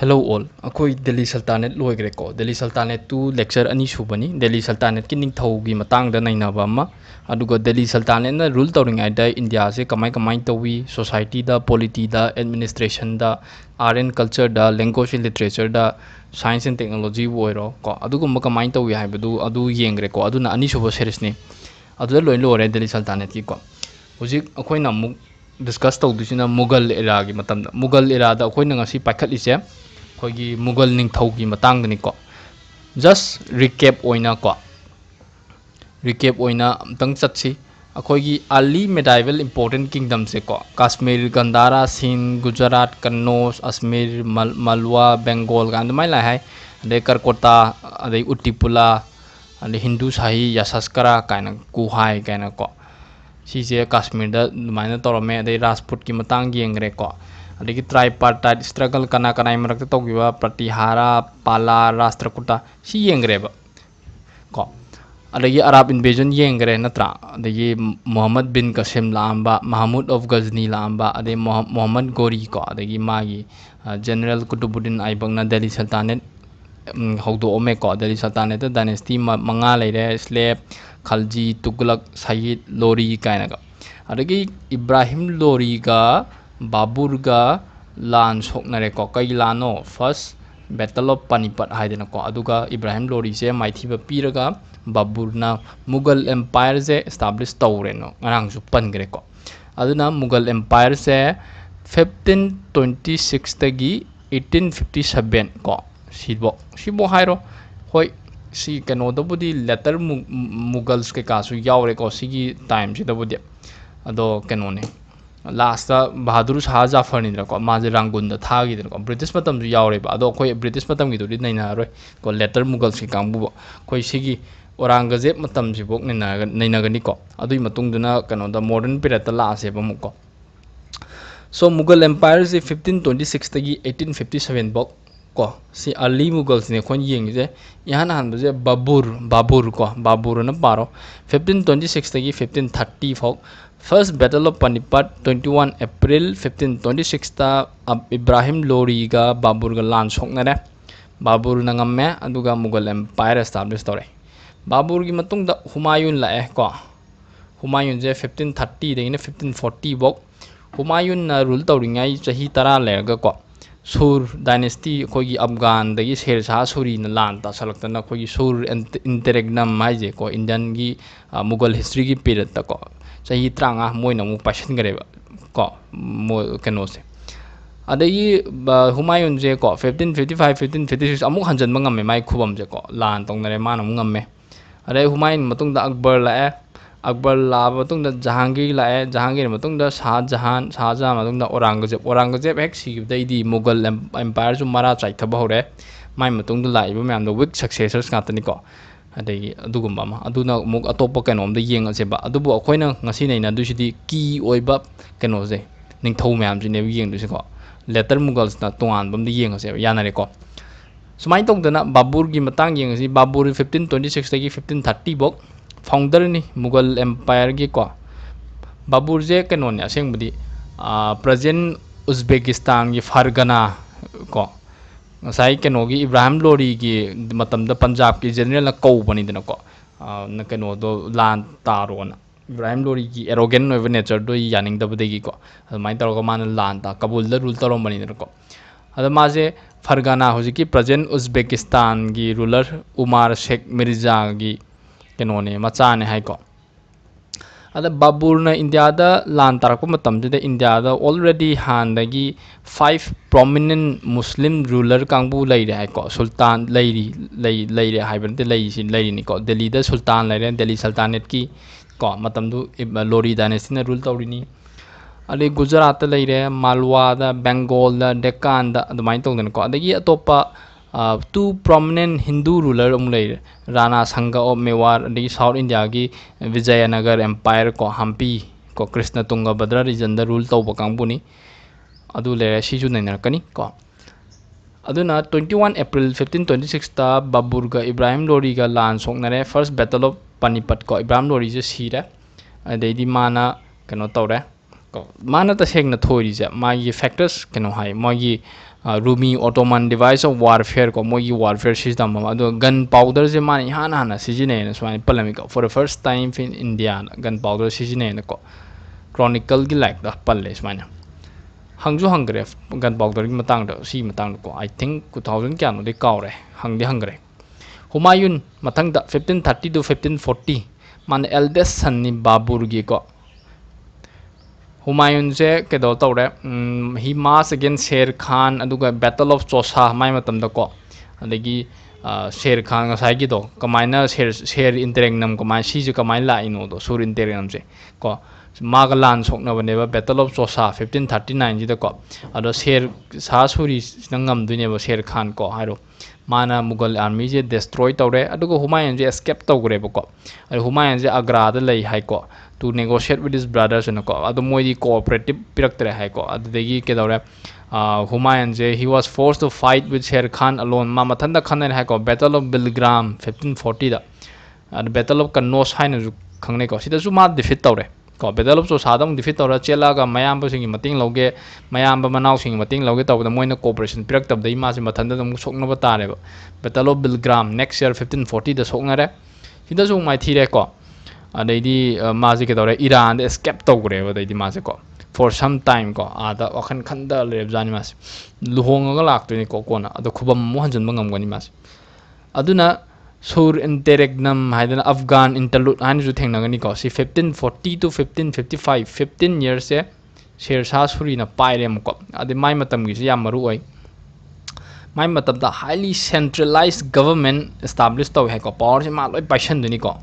Hello all, akoi Delhi Sultanate loigreko. Delhi Sultanate tu lecture ani subani. Delhi Sultanate ki ningthau gi matang da naina ba ma. Aduga Delhi Sultanate na rule tawring ai da India se kamai tawi society da, polity da, administration da, art and culture da, language and literature da, science and technology woiro ko. Aduga kamai tawi hai bdu adu yengreko. Adu na ani suba series ni. Adu loi lore Delhi Sultanate ki ko. Hujik akoi na discuss taw dusina Mughal era gi matam da. Mughal era da akoi na ngasi paikhat ise खोगी Mughal Ningthou की मतांग नि को just recap ओइना को recap ओइना तंग चछि अखोगी early medieval important kingdom से को कश्मीर गंदारा सिंध गुजरात कन्नौज असमीर मालवा बंगाल गांद माइला है दे करकोटा दे उट्टीपुला दे हिंदू शाही यशस्करा कायना कुहाय कायना को सिजे कश्मीर द माइना तोरमे दे राजपूत की मतांग येंगरे को अदि ट्राइपार्टाइट स्ट्रगल कना कनाई मरक तौगिबा प्रतिहारा पाला राष्ट्रकुटा सि येंगरेबा को अदि अरब इन्वेजन येंगरे नत्रा अदि मोहम्मद बिन कसीम लांबा महमूद ऑफ गजनी लांबा अदि मोहम्मद गोरी को अदि मागी जनरल कुतुबुद्दीन आइबंगना दिल्ली सल्तनत हौदो ओमे को दिल्ली सल्तनत डायनेस्टी मंगा लेरे स्लेब खिलजी तुगलक सय्यद लोरी कायनागा अदि इब्राहिम लोरी का Babur ga lan soknare ko kai lano first battle of Panipat haidena ko aduga Ibrahim Lodi se maithiba piraga Babur na Mughal Empire se establish tawre no ngarang su pangre ko aduna Mughal Empire se 1526 tagi 1857 ko sibo hairo hoi si kano da budi later Mughals ke kasu yaure ko sigi time se da budi ado kano ne last Bahadur Shah Jafar ni ko ma je Rangoon da tha gi ko British matam ju yaure ba ado khoi British matam gi duri naina roi ko later Mughal si kambu khoi sigi Aurangzeb matam ji bok naina gani ko adui matung duna kano da modern period ta la se ba mu ko so Mughal Empire se 1526 ta gi 1857 bok ko si early Mughals ne khon yeng je yahan han je Babur ko Babur na paro 1526 ta gi 1530 phok First Battle of Panipat 21 April 1526 ta Ibrahim Lodi ga Babur ga lan soknare Babur na ngamme aduga Mughal Empire establish tore Babur gi matung da Humayun la ko Humayun je 1530 dengine 1540 bok Humayun na rule tawringai chahi 10 le ga ko Sur dynasty ko gi Afghan da gi Sher Shah Suri na lan ta salaktana ko gi Sur interregnum mai je ko Indian gi Mughal history gi period ta ko सही त्रांगा मोय नमु Paschen गरेबा को मो कनोसे अदई हुमायुन जे को 1555 1556 अमु हंजन मंगमे माइ खुबम जे को लान तोंगरे मान अमु ngमे अरे हुमायुन मतुंग द अकबर लाए अकबर ला मतुंग द जहांगीर लाए जहांगीर मतुंग द शाहजहान शाहजहां मतुंग द औरंगजेब हेक सिग दैदी मुगल एम्पायर सु मारा चाइथब होरे माइ मतुंग द लाइब म्याम द वीक सक्सेसर्स कातनी को adegi adugumba ma aduna muk atopa kanom da yeng acheba adubu akhoina ngasi neina dusidi ki oiba keno je ningthau myam jine yeng duse ko later Mughals na tongan bam da yeng acheba yanare ko sumai tongdana Babur gi matang yeng si Babur 1526 tagi 1530 bok founder ni Mughal Empire gi ko Babur je keno ne aseng budi present Uzbekistan gi Fargana ko Sai कनोगी Ibrahim लोरी की मतम the Punjab की general कौ बनी दन को न कनो दो लान तारोना इब्राहिम लोरी की एरोगेन नोव नेचर दो यानिंग दब देगी को माइ तरो को मान लान ता कबूल द रूल तरो बनी दन को अद माजे फरगाना होजी की प्रेजेंट उज्बेकिस्तान की रूलर उमर शेख मिर्जा की कनो ने मचा ने हाई को अद बाबूर ने इंडिया दा लान तारको मतम जे इंडिया दा ऑलरेडी हान दगी 5 prominent Muslim ruler kangbu laire hai ko sultan laire hai ban te laisi laire ni ko Delhi da sultan laire Delhi Sultanate ki ko matam du Lodi dynasty na rule tawri ni ali Gujarat laire Malwa da Bengal da Deccan da adumai tong den ko adagi atopa two prominent Hindu ruler laire Rana Sangha of Mewar adi South India ki Vijayanagara Empire ko Hampi ko Krishna Tungabhadra region da rule tawba kangbu ni अदु लेरे सिजु नैनरकनी को अदुना 21 अप्रैल 1526 ता बाबूर गा इब्राहिम लोरी गा लान सोंगनरे first battle of Panipat को इब्राहिम लोरी जे सिरे अदैदि माना कनो तौरे mana tasegna thori ja magi factors keno hai magi Rumi Ottoman device of warfare ko magi warfare system ma do gunpowder je man hana sijine so man palamico for the first time in India gunpowder sijine ko chronicle gi like da palles man hangju hangre gunpowder gi matang da si matang ko I think 2000 kya no de kaure hangde hangre Humayun matang da 1530 to 1540 man eldest son ni Babur gi ko Humayun je kedo tawre he marched against Sher Khan aduga Battle of Chausa mai matam da ko adegi Sher Khan sai gi do kamaina Sher interegnam kamai si ju kamai la ino do sur interegnam je ko magalan sokna baneba Battle of Chausa 1539 ji da ko ado Sher Shah Suri nangam duine ba Sher Khan ko hairo mana Mughal army je destroy tawre aduga Humayun je escape tawgre ba ko Humayun je Agra da lei hai ko to negotiate with his brothers and the cooperative Humayun he was forced to fight with Sher Khan alone Mamathanda Khan and Battle of Bilgram 1540 the Battle of Kanos Hainu Kangneko see the Zuma defeat Tore Battle of Sosadam defeat Tora Chelaga Mayamba singing Matin Loge Mayamba Manau singing Matin Loget of the Moina Corporation Pirate of the Imaz Matanda Musoknovatareva Battle of Bilgram next year 1540 the Sognare he does my Tireko they the magic Iran escaped over the Mazako for some time go other Okan Kanda lives animas Luhongalak to Nikokona, the Kubam Mohanjan Mangonimas Aduna Sur Interegnum had an Afghan interlude and you think Naganiko. See 1540 to 1555, 15 years there. Sher Shah Suri in a Pirem Cop at the Maimatam Gizamaruai. Maimatam, the highly centralized government established the Heko Powers in Malay Passion Duniko.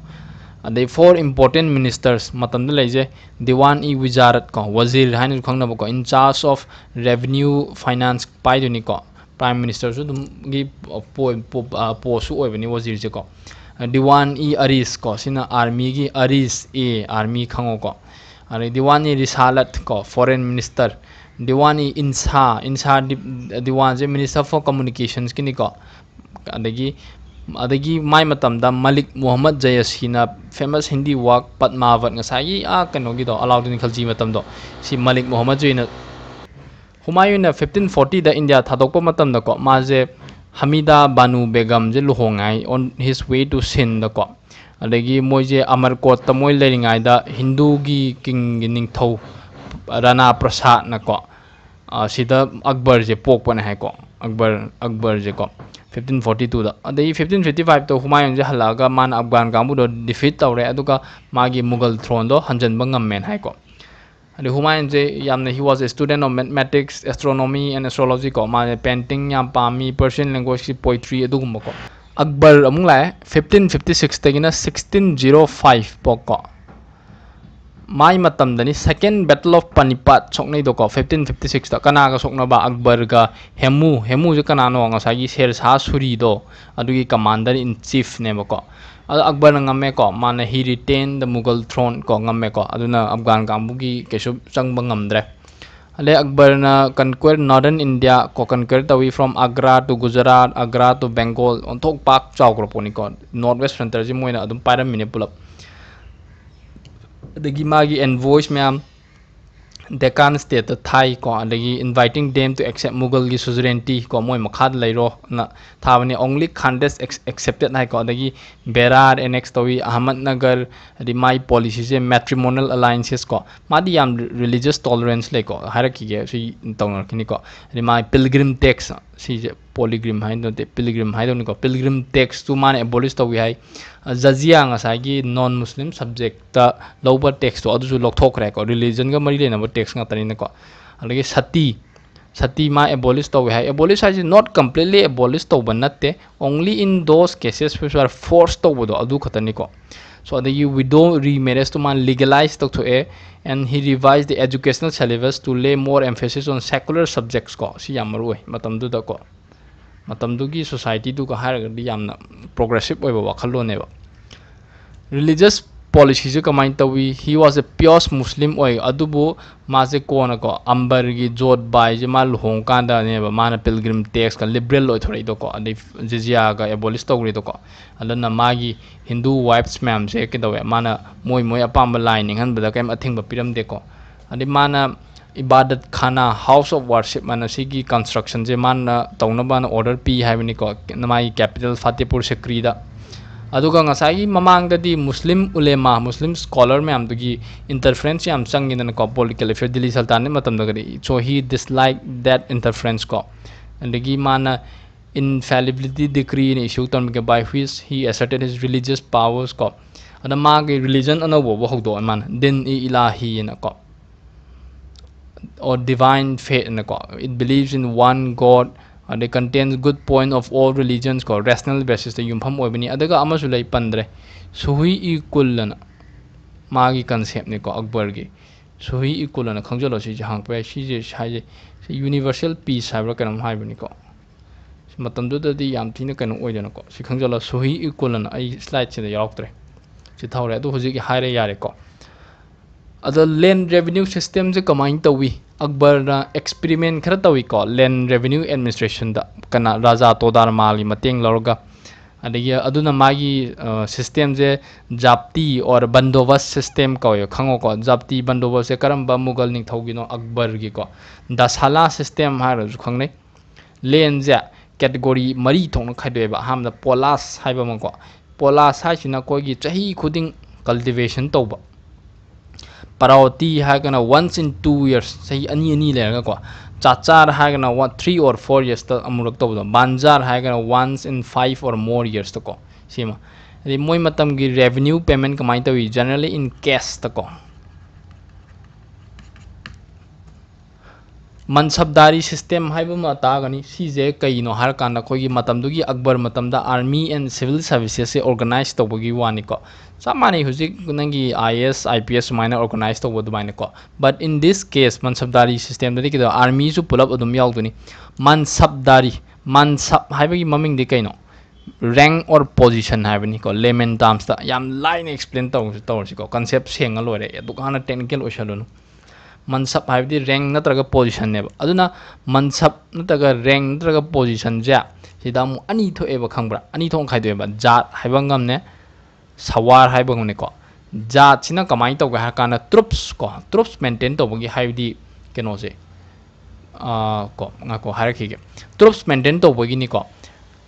The four important ministers Matandalaje Diwan-e Wizarat ko Wazir Hainu Khangnabo ko in charge of revenue finance paiduni ko prime minister su gi po su oibani wazir je ko Diwan-e Aris ko sina army gi Aris e army khango ko are Diwan-e Risalat ko foreign minister Diwan-e Insha Diwan je minister for communications kini ko adagi Adagi mai matamda Malik Muhammad Jayasinha famous Hindi work Padmavat ngasai a kanogi do Alauddin Khilji matamdo si Malik Muhammad Jayasinha Humayun 1540 da India thadokpa matamda ko maje Hamida Banu Begum je luhongai on his way to Sindh ko adagi moije Amarkot ta moi leringai da Hindu gi king gi ningthau Rana Pratap na ko sida Akbar je pokpana hai ko Akbar je ko 1542 da adai 1555 to Humayun je halaga man Afghan kamu do defeat tawre aduka magi Mughal throne do hanjan bangam men hai ko and Humayun je yamna he was a student of mathematics astronomy and astrology ko man painting yam pami Persian language poetry adugum ko Akbar amung lai 1556 te gina 1605 poko mai matam dani second battle of Panipat soknei do ko 1556 ta kanaga sokna ba Akbar ga Hemu je kanano nga sagi Sher Shah Suri do adugi commander in chief ne ko Akbar ngamme ko man he retained the Mughal throne ko ngamme ko aduna Afghan kambugi kesu changba ngamdre ale Akbar na conquer northern India ko conquer tawi from Agra to Gujarat Agra to Bengal on thok pak chawgro poni ko northwest frontier ji moina adum pairam mine pulap The Gimagi envoys ma'am Deccan state the Thai ko the inviting them to accept Mughal gi suzerainty ko moi makhad lairo na thavani only contest accepted nai ko the Berar annex towi Ahmednagar the my policies matrimonial alliances ko madi am religious tolerance le ko haraki ge si tongor kini ko the my pilgrim tax si polygrim hai no the pilgrim hai no ko pilgrim tax to man abolish towi hai Jazia ngasai gi non muslim subject ta lower tax to adu lokthok ra ko religion ga mari lena tax nga tani ko alagi sati ma abolish to hai abolish is not completely abolish to banate only in those cases which are forced to do adu khatani ko so the widow remarriage to man legalized to a and he revised the educational syllabus to lay more emphasis on secular subjects ko si yamaru matam du da ko Matamdugi society to Kaharagadi Yamna progressive over Wakalo never. Religious policies Kamantawi, he was a pure Muslim or Adubu Mazekonako, Ambergi, Jod by Jamal Honkanda never mana pilgrim takes a liberal authoritoco, and if Ziziaga abolisto gridoko, Alana Magi, Hindu wives, ma'am, Jackie, mana Moimoya Pamba lining, and became a thing of Piram deco. adimana ibadat khana house of worship manasigi construction je man taunaban order pi haibni ko namai capital Fatehpur Sikri da aduga ngasai mamang da di muslim ulema muslim scholar me am dugi interference am sangi na ko political affair Delhi Sultanate matam da gari so he disliked that interference ko and gi mana infallibility decree in issue by which he asserted his religious powers ko ana magi religion ana wo ho do man din ilahi na ko or divine faith in it believes in one God and it contains good point of all religions called rational basis the yumpham oibani adaga amasu lei pandre suhi equalana magi concept ni ko Akbar gi suhi equalana khangjalo si Jahangir si je sai universal peace habra kanam haibani ko matam du da yam thina kanam oidana ko si khangjalo suhi equalana ai slide se yauktre si thawre adu hoji ki haire yare ko other land revenue systems combined tawi Akbar na experiment khara tawi ko land revenue administration da kana Raja-todar-mali mateng lorga adagi aduna magi system je japti or bandobas system ko khango ko japti bandobas se karamba Mughal ning thogino Akbar gi ko dashala system har khongne land ja category mari thong khaideba hamna polas haiba mangko polas hai sina ko gi chahi khuding cultivation toba Parauti hagana once in 2 years, say any legaco. Chachar hagana 1, 3 or 4 years to Amurokto. Banjar hagana once in 5 or more years to go. Sima. The Moimatamgi revenue payment command generally in cash to go. Mansabdari system Hibumataagani, CJ Kaino Harkana Kogi Matamdugi Akbar Matamda Army and Civil Services organized to Bogi Waniko. Some money Husikunangi IS, IPS minor organized to Wodwineko. But in this case, Mansabdari system the army to pull up Udumialduni. Mansabdari, Mansab Hibagi Mumming Dikaino. Rank or position Hibaniko, layman terms the Yam line explained Torsiko, concept Sangalore, Dukana Tenkel Oshalun. Mansab have the rank not a position never. Aduna Mansab not a rank not a position ja. Sidam any to ever cangbra, any tongue hideba, jat hibangamne, sawar hibanguneko. Jat sinakamaito hakana troops ko, troops maintained to bogi hive the canose. Hierarchy. Troops maintained to boginiko.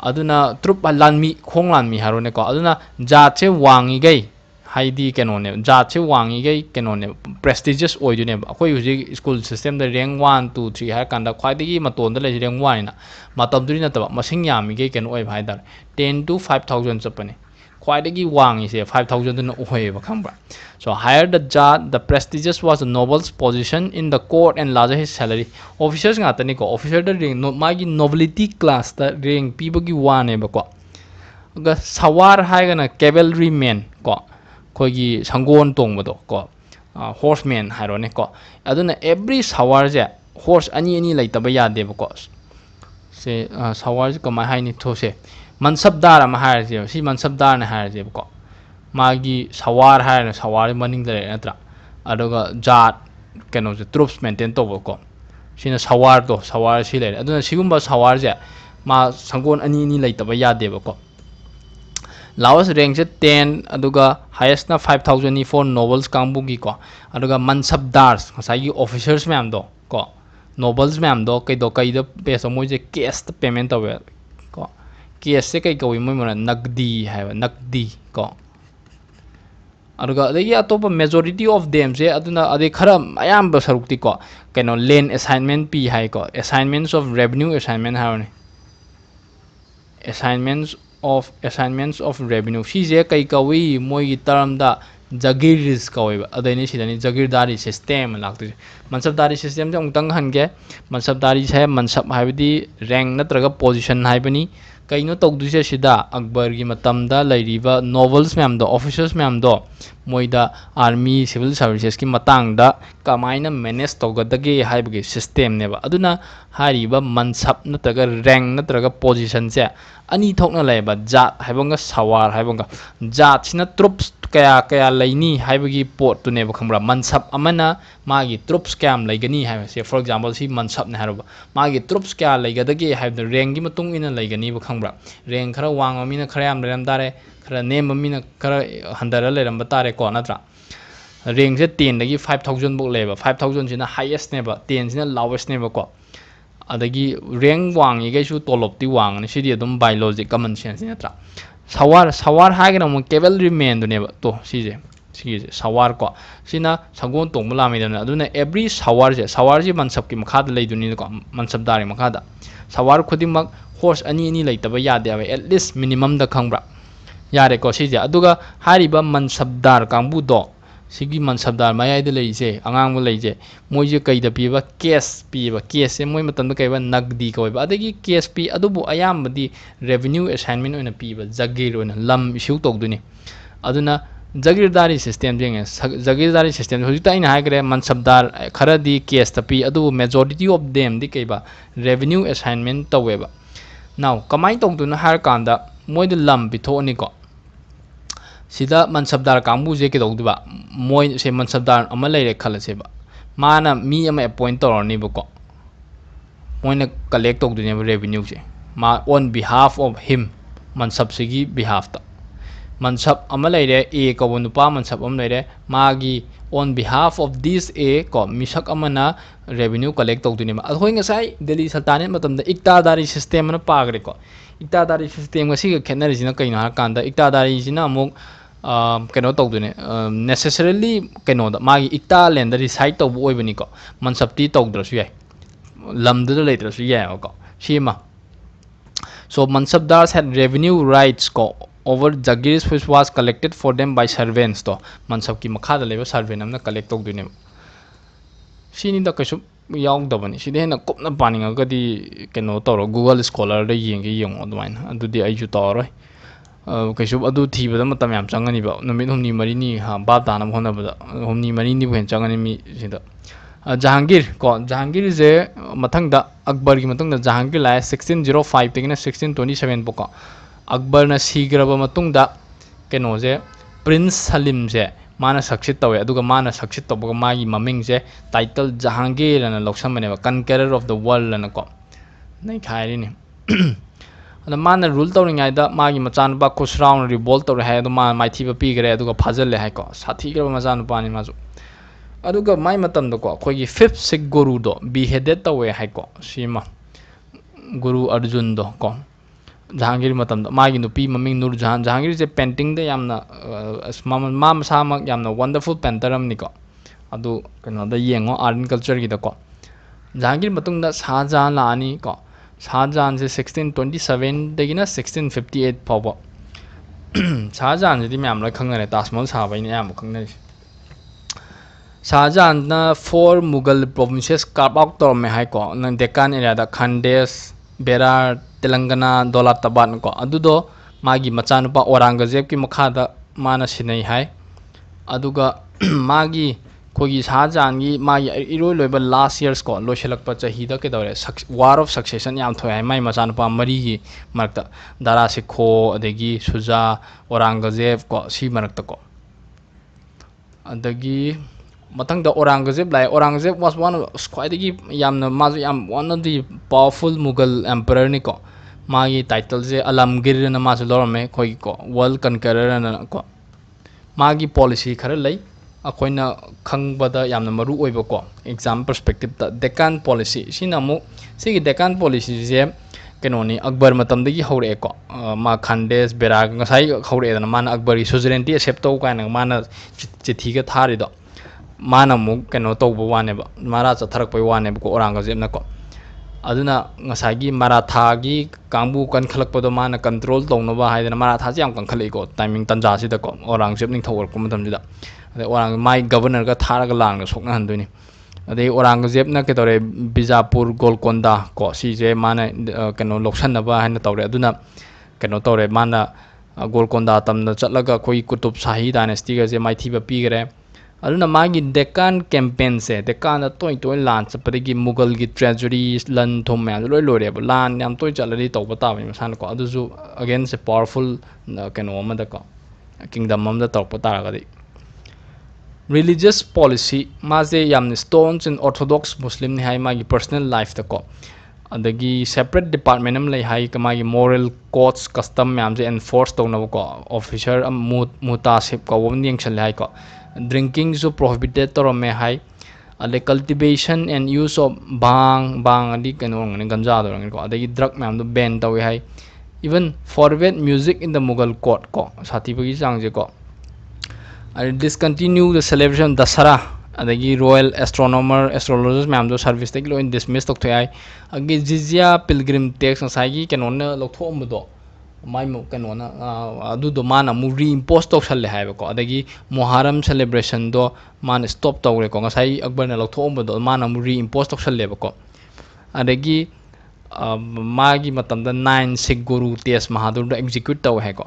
Aduna troop alanmi, konglanmi haroneko. Aduna jate wangigay. Heidi canone, Jachi Wangi canone, prestigious or you never. School system the rank 1, 2, 3 Hakanda quite the maton the legend wine. Matam Drinata, Masingam, Gay can wave either 10 to 5,000 upon it. Quite a wang is a 5,000 in Oeva Cambra. So higher the jat, the prestigious was the noble's position in the court and larger his salary. Officers Natanico, officer the ring, no magi nobility class the ring, people give one ebaco. Sawar Hagana, cavalry men. Kogi Sangon Tongbodo, ko horseman Hironeko. Aduna every Sawarja horse any like Tabaya Devokos. Say Sawarjko Mahini Tose. Mansabdara Maharzev, see Mansabdana Harzevko. Magi Sawar Hire and Sawari Manning the Etra. Adoga Jat can of the troops maintained Tovoko. Sina Sawardo, Sawar Sile. Aduna Sigumba Sawarja. Ma Sangon any like Tabaya Devoko. Lowest rank 10 aduga highest na 5,000 for nobles kambugi ko aduga mansabdars masagi officers ma'am do ko nobles ma'am do kai do peso moi je cash payment awe ko cash se kai ko moi mona nagdi have nagdi ko aduga the ya top majority of them je aduna ade khara ayam ba sarukti ko keno land assignment pi hai ko assignments of revenue assignment haone assignments of assignments of revenue sije kai kawi moi term da jagiris kawi adaini sidani jagirdari system lakti mansabdari system jong tang hange mansabdari se mansab haibdi rank natraga position haibani kaino togduje sida Akbar gi matam da lairiba nobles ma'am do officers ma'am do moi da army civil services ki matang da kamaina manage togadage haibge system neba aduna hariba mansab natraga rank natraga position se Ani thokna leba jat haibonga sawar haibonga jat sina troops kaya laini haibagi pot to neba khamra mansab amana magi troops kam laigani haibse for example si mansab na haroba magi troops kya laigadagi haib the rank gi matung ina laigani ba khamra rank khara wangmina khara am ram dare khara nemamina khara handara leram batare ko natra rank se 10 dagi 5000 bok leba 5000 sina highest neba 10 sina lowest neba ko adagi rank wang ye gaisu tolop ti wang ni sidi adum by logic common sense ni atra sawar sawar hagena mo cavalry men du neba to sije sije sawar ko sina sagon tong mala me dana aduna every sawar je mansab ki makha da leiduni ko mansab dare makha da sawar khodimak horse ani leitaba yade ave at least minimum da khangbra yare ko sije aduga hariba mansabdar kangbu do sigi mansabdar mayai de leije angang mo leije moije kaida piba case se moi matan da kaiba nagdi ko ba adagi case pi adubu ayam badi revenue assignment oina piba jagir oina lam issue tok duni aduna jagirdari system jeng jagirdari system hojita ina hagre mansabdar khara di case tapi adubu majority of them di kaiba revenue assignment taweba now kamai tok duna har kanda moi de lam bithoni ko sida mansabdar kambu je ke dogdiba moi se mansabdar amalai re khala seba mana mi am appoint toroni bako moi na collect dog dine revenue se ma on behalf of him mansab sigi behalf ta mansab amalai re a ko nupa mansab amlai re magi on behalf of this a ko misak amana revenue collect dog dine ma hoi ngasai Delhi Sultanate matam da iktadari system na pagre ko iktadari system ga sig khenari jina kaino har kanda iktadari jina amuk keno tawdune necessarily keno da magi ikta land reside taw oibani ko mansapti tawdrasu yai lamdra leitrasu yai ko shima so mansapdars had revenue rights ko over jagirs which was collected for them by servants to mansapki makha da leba servant amna collect tawdune shini da kaisum young Dominic, she then a cup of panning a goody canotoro, Google scholar, the young old wine, and do the Ajutaro. Cashuba do tea with the Matam Sanganiba, no mid Homni Marini, Badan, one of the Homni Marini when Sanganimi Zida. Jahangir, called Jahangir is a Matanga, Akbar Matanga Jahangir lies 1605, taking a 1627 boca. Akbar Nasigraba Matunda Kenoze, Prince Salimze. Mana succeed away, do mana succeed to Bogomagi Mamingze, titled Jahangir and a Loksaman, conqueror of the world and a cop. Nay Kairin. The man ruled over either Magi Mazan Bakus round revolt or head of man, my Tiba Pigre, do a puzzle lehaco, Satigra Mazan Panimazo. Aduga Maimatan doko, Kogi fifth sick Guru do, beheaded away Hako, Shima Guru Arjun do, com. Jahangir matamda magi nupi maming Nur Jahan Jahangir je painting de yamna mam sama yamna wonderful painter am niko adu kena da yengo art and culture gi da ko Jahangir matungda Shah Jahan la ani ko Shah Jahan je 1627 de gina 1658 pawba Shah Jahan je di mam la khangane tasmon sa bai ne am khangane Shah Jahan na four Mughal provinces carve out tor me hai ko na Deccan area da Khandesh Berar Telangana Dolatabad ko adudo magi machanupa Aurangzeb ki makha da mana sinai hai aduga magi kogi Shah Jahan gi magi iroi loiba last years ko loiselakpa chahi da kedore war of succession yam thoi hai mai machanupa mari gi marakta dara sikho adegi Suja Aurangzeb ko si marakta ko adegi matangda Aurangzeb lai Aurangzeb was one of squadigi yamna mazu yam one of the powerful Mughal emperor niko magi title je Alamgir na mazu lorme khoi ko world conqueror na ko magi policy khara lai akhoina khangbada yamna maru oiba ko exam perspective ta Deccan policy sinamu sigi Deccan policy je kenoni Akbar matamdagi haure ko ma Khandesh Berag ngasai haure na man Akbari suzerainty accept to ka na man chithi ga thari do mana muk keno toba wane ba mara chatharak pai wane ko Aurangzeb na ko aduna ngasagi maratha gi kambu kan khalak podo mana control tongno ba haidana maratha jam kan khalai ko timing tanja si da ko Aurangzeb ning thawar ko matam jida ade Aurang mai governor ga thara ga lang sokna handuni ade Aurangzeb na ke tore Bijapur Golconda ko si je mana keno loksan na ba haina tawre aduna keno tawre mana Golconda tamna chatlaga koi Kutub Shahi dynasty ga je mai thiba pigre aluna magi Deccan campaign se Deccan da toy toy lan chapadi Mughal gi treasury lan thom ma loi lore ba lan yam toy chalari tawba ta ba masan ko aduju again se powerful keno ma da ko kingdom ma da tawpa ta ga di religious policy ma je yam stones in orthodox muslim ni hai magi personal life da ko adagi separate department am lai hai kamai moral codes custom myam je enforce tawna ko officer mutasip ko wom ning chal hai ko drinking so prohibited to me hai ale cultivation and use of bang ali kanong ne ganja dorang ko adagi drug myam do ban tawi hai even forbade music in the Mughal court ko sati bagi chang je ko and discontinue the celebration Dasara adagi royal astronomer astrologers myam do service take lo in dismiss tok thai agi jizya pilgrim tax sai gi kanon na lokthom do mai mo kanon na adu do mana mu reimpose tok sal le hai ko adagi Muharram celebration do man stop taw re ko sai Akbar na lokthom do mana mu reimpose tok sal le ko adagi magi matam da 9 sikh guru tes mahadur do execute taw hai ko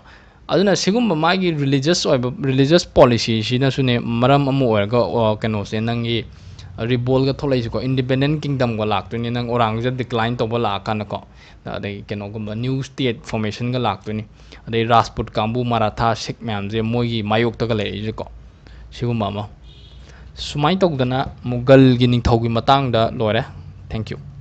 aduna sigum magi religious policy sina sune maram amu orga kano se nangi rebel ga tholai ko independent kingdom go lak tuni nang orangja decline to la kan ko adai keno gum new state formation ga lak tuni adai Rajput kambu Maratha sikh mam je mogi mayok ta ga le ko sigum ma sumai tok dana Mughal gi ning thau gi matang da lore. Thank you.